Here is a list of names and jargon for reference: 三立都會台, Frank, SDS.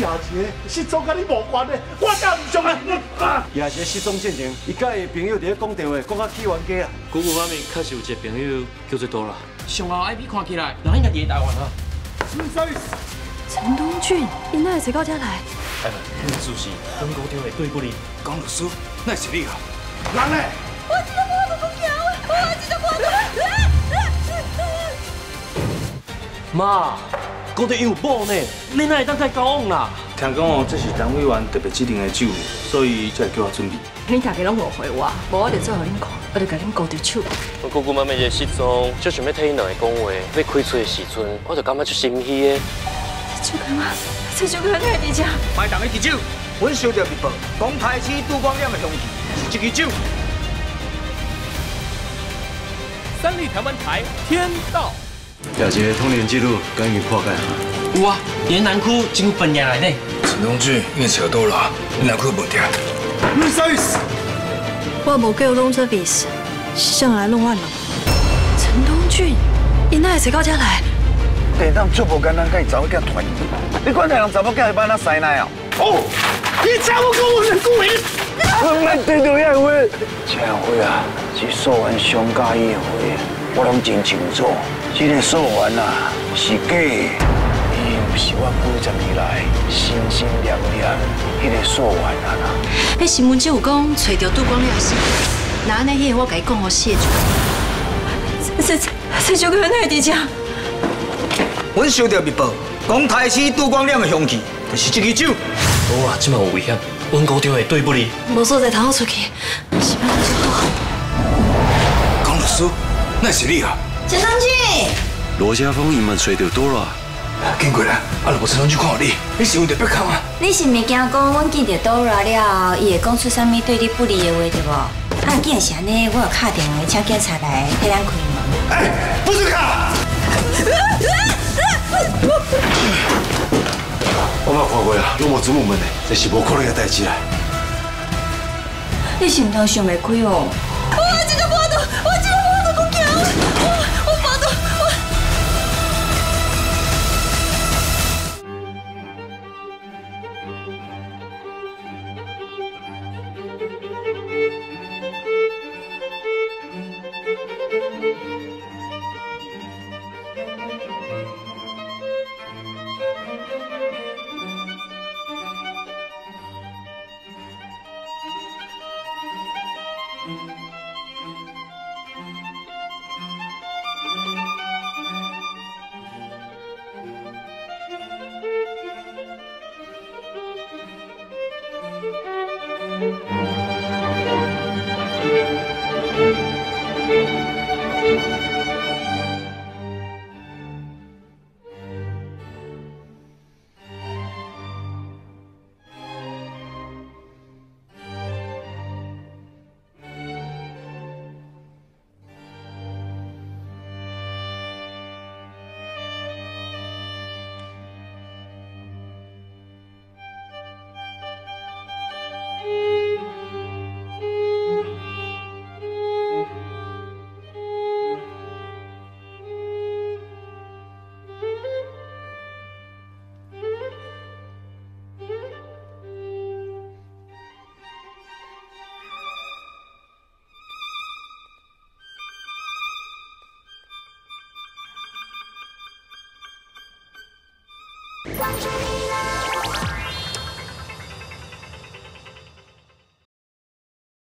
夜杰失踪甲你无关的，我哪唔相信。夜杰失踪之前，伊甲伊朋友伫咧讲电话，讲到起冤家啊。姑姑妈咪确实有一个朋友叫做多啦。上后 IP 看起来，人应该伫台湾啊。陈东俊，伊哪会坐到这来？哎呀，事实中国电话对过你，讲律师，那是你啊，人呢？我知道。 妈，讲得有某呢，你哪会当太交往啦？听讲哦，这是党委员特别指定的酒，所以才叫我准备。恁大家拢误会我，无我就做互恁看，我就甲恁勾着手。我姑姑妈咪一失踪，就想要替因两个讲话。要开嘴的时阵，我就感觉出心虚的。这酒干嘛？这酒干太低价。卖同一支酒，阮收到密报，讲台市杜光亮的凶器是这支酒。三立台湾台天道。 亚杰通联记录赶紧破解。有啊，连南区进入本年来内。陈东俊，你扯多了，连南区无掉。弄 service， 我无叫弄 service， 谁来弄我了？陈东俊，伊哪会坐到这来？地当足无简单，甲伊查某囝团，你管台人查某囝会办哪生奶啊？哦，你查某讲我两句话，我来对对遐话。这回啊，是受完伤加一回，我拢真清楚。 这个说完啊，是假的，伊不是我古十年来心心念念迄个说完啊啦。迄新闻只有讲找到杜光亮死，那那迄个我甲伊讲我谢绝。这就跟内地讲，阮收到密报，讲台市杜光亮的凶器就是这支酒。无啊，即卖有危险，阮姑丈会对不离。无所在逃出去，是不是？江律师，那是你啊。 陈东俊，罗家峰，伊嘛找到多啦。见过啦，阿拉无陈东俊看你，你是有特别看啊？你是咪惊讲，阮见到多啦了，伊会讲出啥物对你不利的话对无？啊，既然是安尼，我有敲电话请警察来替咱开门。哎，不准敲！我嘛看过啊，拢无准门的，这是无可能的代志啊！你心头想袂开哦？我真个无度，我真个无度，我惊！ Watch me.